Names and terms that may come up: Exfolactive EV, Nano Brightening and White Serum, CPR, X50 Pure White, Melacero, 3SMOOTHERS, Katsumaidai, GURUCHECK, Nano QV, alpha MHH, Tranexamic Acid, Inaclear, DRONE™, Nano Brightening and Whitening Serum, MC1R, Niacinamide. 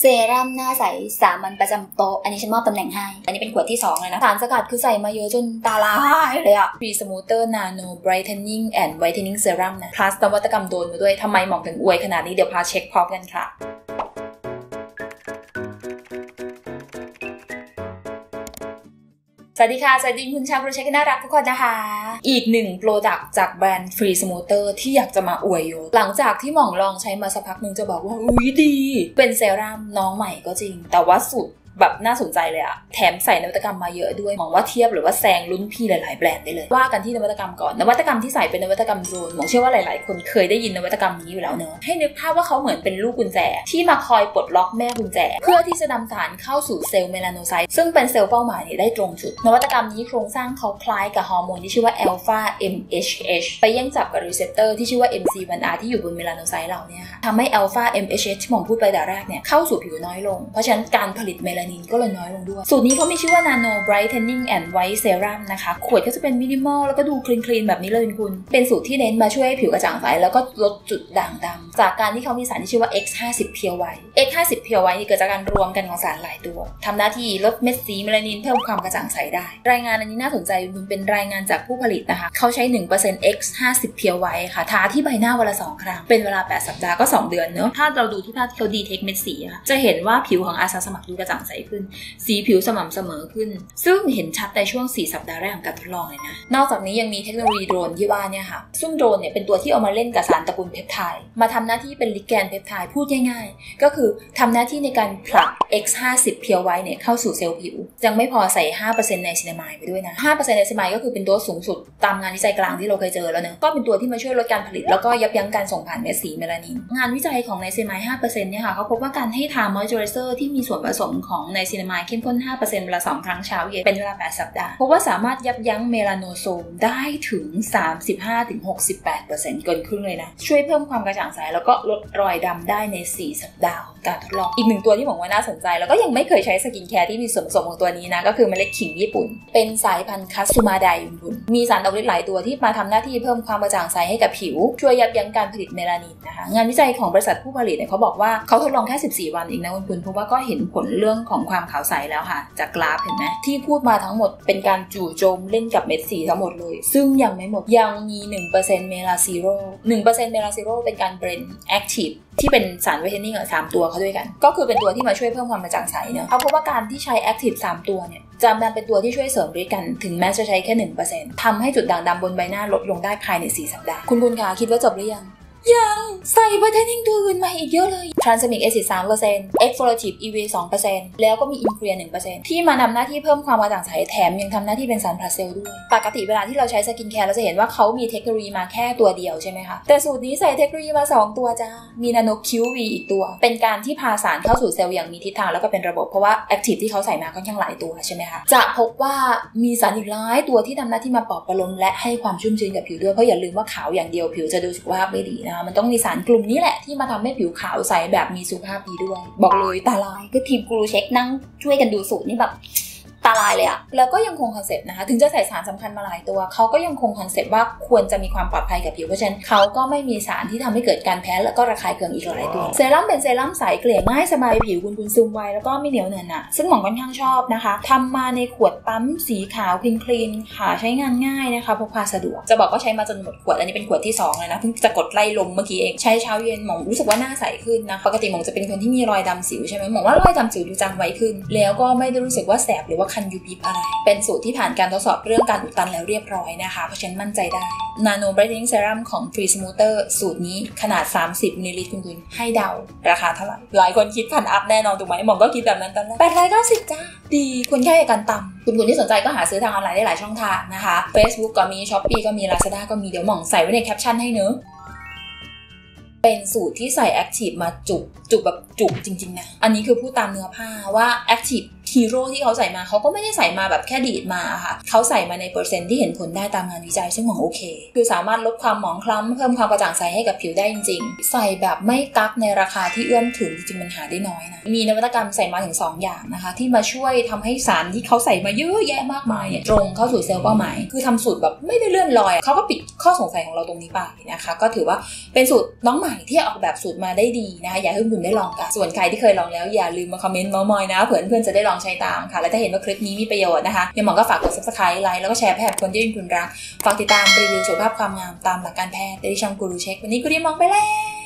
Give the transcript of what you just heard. เซรั่มหน้าใสสามัญประจำโต๊ะอันนี้ฉันมอบตำแหน่งให้อันนี้เป็นขวดที่2เลยนะสารสกัดคือใส่มาเยอะจนตาลายเลยอะ 3SMOOTHERS Nano Brightening and Whitening Serum นะ plus นวัตกรรมโดนมาด้วยทำไมหมองถึงอวยขนาดนี้เดี๋ยวพาเช็คพร้อมกันค่ะสวัสดีค่ะสวัสดีคุณชาวโปรเชคน่ารักทุกคนนะคะอีก1โปรดักต์จากแบรนด์ 3SMOOTHERS ที่อยากจะมาอวยโยหลังจากที่หม่องลองใช้มาสักพักนึงจะบอกว่าอุ๊ยดีเป็นเซรั่มน้องใหม่ก็จริงแต่ว่าสุดแบบน่าสนใจเลยอะแถมใส่นวัตกรรมมาเยอะด้วยมองว่าเทียบหรือว่าแซงรุ่นพี่หลายๆแบรนด์ได้เลยว่ากันที่นวัตกรรมก่อนนวัตกรรมที่ใส่เป็นนวัตกรรมโดรนมองเชื่อว่าหลายๆคนเคยได้ยินนวัตกรรมนี้อยู่แล้วเนอะให้นึกภาพว่าเขาเหมือนเป็นลูกกุญแจที่มาคอยปลดล็อกแม่กุญแจเพื่อที่จะนำสารเข้าสู่เซลล์เมลาโนไซต์ซึ่งเป็นเซลล์เป้าหมายได้ตรงจุดนวัตกรรมนี้โครงสร้างเขาคล้ายกับฮอร์โมนที่ชื่อว่าอัลฟา MHH ไปแย่งจับกับรีเซพเตอร์ที่ชื่อว่า MC1R ที่อยู่บนเมลาโนไซต์เราเนี่ยทำให้อัลฟา MHH ที่หม่องพูดไปแต่แรกเนี่ยเข้าสู่ผิวน้อยลงเพราะฉะนั้นการผลิตก็เลยน้อยลงด้วยสูตรนี้เขามีชื่อว่า Nano Brightening and White Serum นะคะขวดก็จะเป็นมินิมอลแล้วก็ดูคลีนๆแบบนี้เลยคุณเป็นสูตรที่เน้นมาช่วยให้ผิวกระจ่างใสแล้วก็ลดจุดด่างดำจากการที่เขามีสารที่ชื่อว่า X50 Pure White X50 Pure White นี่เกิดจากการรวมกันของสารหลายตัวทำหน้าที่ลดเม็ดสีเมลานินเพิ่มความกระจ่างใสได้รายงานอันนี้น่าสนใจคุณเป็นรายงานจากผู้ผลิตนะคะเขาใช้ 1% X50 Pure White ค่ะทาที่ใบหน้าวันละ2 ครั้งเป็นเวลา8 สัปดาห์ก็ 2 เดือนเนอะถ้าเราดูที่ภาพเขาดีเทคเม็ดสีค่ะจะเห็นว่าผิวของอาสาสมัครดูกระจ่างใสขึ้นสีผิวสม่ำเสมอขึ้นซึ่งเห็นชัดในช่วง4 สัปดาห์แรกของการทดลองเลยนะนอกจากนี้ยังมีเทคโนโลยีโดรนที่ว่าเนี่ยค่ะซึ่งโดรนเนี่ยเป็นตัวที่เอามาเล่นกับสารตระกูลเพปไทด์มาทำหน้าที่เป็นลิแกนเพปไทด์พูดง่ายๆก็คือทำหน้าที่ในการผลัก X50 เพียวไวท์เนี่ยเข้าสู่เซลล์ผิวยังไม่พอใส่ 5% ไนซินามายไปด้วยนะ 5% ไนซินามายก็คือเป็นตัวสูงสุดตามงานวิจัยกลางที่เราเคยเจอแล้วนะก็เป็นตัวที่มาช่วยลดการผลิตแล้วก็ยับยั้งการส่งผ่านเม็ดสีเมลานินงานวิจัยของไนซินามาย 5% เนี่ยค่ะเขาพบว่าการให้ทามอยเจอไรเซอร์ที่มีส่วนผสมของไนซินามายเข้มข้น 5% เวลา 2 ครั้งเช้าเย็นเป็นเวลา 8 สัปดาห์เพราะว่าสามารถยับยั้งเมลาโนโซมได้ถึง 35-68% เกินครึ่งเลยนะช่วยเพิ่มความกระจ่างใสแล้วก็ลดรอยดำได้ใน 4 สัปดาห์ของการทดลองอีกหนึ่งตัวที่ผมว่าน่าสนใจแล้วก็ยังไม่เคยใช้สกินแคร์ที่มีส่วนผสมของตัวนี้นะก็คือเมล็ดขิงญี่ปุ่นเป็นสายพันธุ์คัตสึมาไดบุนมีสารออกฤทธิ์หลายตัวที่มาทำหน้าที่เพิ่มความกระจ่างใสให้กับผิวช่วยยับยั้งการผลิตเมลานินนะคะงานวิจัยของบริษัทผู้ผลิตเนี่ยเขาบอกว่าเขาทดลองแค่14 วันเองนะคุณเพราะว่าก็เห็นผลเรื่องของความขาวใสแล้วค่ะจากกราฟเห็นไหมที่พูดมาทั้งหมดเป็นการจู่โจมเล่นกับเม็ดสีทั้งหมดเลยซึ่งยังไม่หมดยังมี 1% เมลาซีโร่ 1% เมลาซีโร่เป็นการเบรนแอคทีฟที่เป็นสารไวท์เทนนิ่งอ่ะ3ตัวเขาด้วยกันก็คือเป็นตัวที่มาช่วยเพิ่มความกระจ่างใสเนอะเขาพบว่าการที่ใช้แอคทีฟ3ตัวเนี่ยจะนำเป็นตัวที่ช่วยเสริมด้วยกันถึงแม้จะใช้แค่ 1% ทำให้จุดด่างดำบนใบหน้าลดลงได้ภายใน4 สัปดาห์คุณคะคิดว่าจบหรือยังยังใส่ไวท์เทนนิ่งตัวอื่นมาอีกเยอะเลย Tranexamic Acid 3% Exfolactive EV 2% แล้วก็มี Inaclear 1% ที่มานำหน้าที่เพิ่มความกระจ่างใสแถมยังทำหน้าที่เป็นสารพลัสเซลล์ด้วยปกติเวลาที่เราใช้สกินแคร์เราจะเห็นว่าเขามีเทคโนโลยีมาแค่ตัวเดียวใช่ไหมคะแต่สูตรนี้ใส่เทคโนโลยีมา2 ตัวจ้ามี Nano QV อีกตัวเป็นการที่พาสารเข้าสู่เซลล์อย่างมีทิศทางแล้วก็เป็นระบบเพราะว่า Active ที่เขาใส่มาค่อนข้างหลายตัวใช่ไหมคะจะพบว่ามีสารอีกหลายตัวที่ทำหน้าที่มาปลอบประโลมและให้ความชุ่มชื้นกับผิวด้วยเพราะอย่าลืมว่าขาวอย่างเดียวผิวจะดูสุขภาพไม่ดีนะมันต้องมีสารกลุ่มนี้แหละที่มาทำให้ผิวขาวใสแบบมีสุขภาพดีด้วยบอกเลยตาลายก็ทีมกูรูเช็คนั่งช่วยกันดูสูตรนี่แบบตาลายเลยอะแล้วก็ยังคงคอนเซ็ปต์นะคะถึงจะใส่สารสำคัญมาหลายตัวเขาก็ยังคงคอนเซ็ปต์ว่าควรจะมีความปลอดภัยกับผิวเพราะฉะนั้นเขาก็ไม่มีสารที่ทำให้เกิดการแพ้แล้วก็ระคายเคืองอีกหลายตัวเซรั่มเป็นเซรั่มใสเกลี่ยง่ายสบายผิวคุณซึมไวแล้วก็ไม่เหนียวเหนอะหนะซึ่งหม่องค่อนข้างชอบนะคะทำมาในขวดปั๊มสีขาวคลีนๆหาใช้งานง่ายนะคะพกพาสะดวกจะบอกว่าใช้มาจนหมดขวดอันนี้เป็นขวดที่2เลยนะเพิ่งจะกดไล่ลมเมื่อกี้เองใช้เช้าเย็นหม่องรู้สึกว่าหน้าใสขึ้นนะปกติหม่องจะเป็นคนที่มีรอยดำสิวใช่ไหมหม่องว่ารอยดำสิวดูจางไวขึ้นแล้วก็ไม่ได้รู้สึกว่าแสบหรือว่าคันยูบีบอะไรเป็นสูตรที่ผ่านการทดสอบเรื่องการอุดตันแล้วเรียบร้อยนะคะเพราะฉะนั้นมั่นใจได้ Nano Brightening Serum ของ 3SMOOTHERS สูตรนี้ขนาด30 มิลลิลิตรคุณให้เดาราคาเท่าไหร่หลายคนคิดพันอัพแน่นอนถูกไหมหม่องก็คิดแบบนั้นตอนแรก890จ้าดีคนแค่การตำคุณที่สนใจก็หาซื้อทางออนไลน์ได้หลายช่องทางนะคะ Facebook ก็มี Shopee ก็มี Lazada ก็มีเดี๋ยวหม่องใส่ไว้ในแคปชั่นให้เนอะเป็นสูตรที่ใส่แอคทีฟมาจุกแบบจุกจริงๆนะอันนี้คือพูดตามเนื้อผ้าว่าแอคทีฟ ฮีโร่ที่เขาใส่มาเขาก็ไม่ได้ใส่มาแบบแค่ดีดมาค่ะเขาใส่มาในเปอร์เซ็นต์ที่เห็นผลได้ตามงานวิจัยซึ่งของโอเคคือสามารถลดความหมองคล้ำเพิ่มความกระจ่างใสให้กับผิวได้จริงๆใส่แบบไม่กักในราคาที่เอื้อมถึงจริงๆมันหาได้น้อยนะมีนวัตกรรมใส่มาถึง2อย่างนะคะที่มาช่วยทำให้สารที่เขาใส่มาเยอะแยะมากมายตรงเข้าสู่เซลล์เป้าหมายคือทำสูตรแบบไม่ได้เลื่อนลอยเขาก็ปิดข้อสงสัยของเราตรงนี้ไปนะคะก็ถือว่าเป็นสูตรน้องใหม่ที่ออกแบบสูตรมาได้ดีนะคะอยากให้คุณได้ลองกันส่วนใครที่เคยลองแล้วอย่าลืมมาคอมเมนต์มอยนะเผื่อเพื่อนจะได้ลองใช้ตามค่ะและถ้าเห็นว่าคลิปนี้มีประโยชน์นะคะอย่าหมองก็ฝากกด subscribe ไลค์แล้วก็แชร์ให้กับคนที่คุณรักฝากติดตามรีวิวสุขภาพความงามตามหลักการแพทย์ได้ที่ช่องกูรูเช็ควันนี้กูได้มองไปแล้ว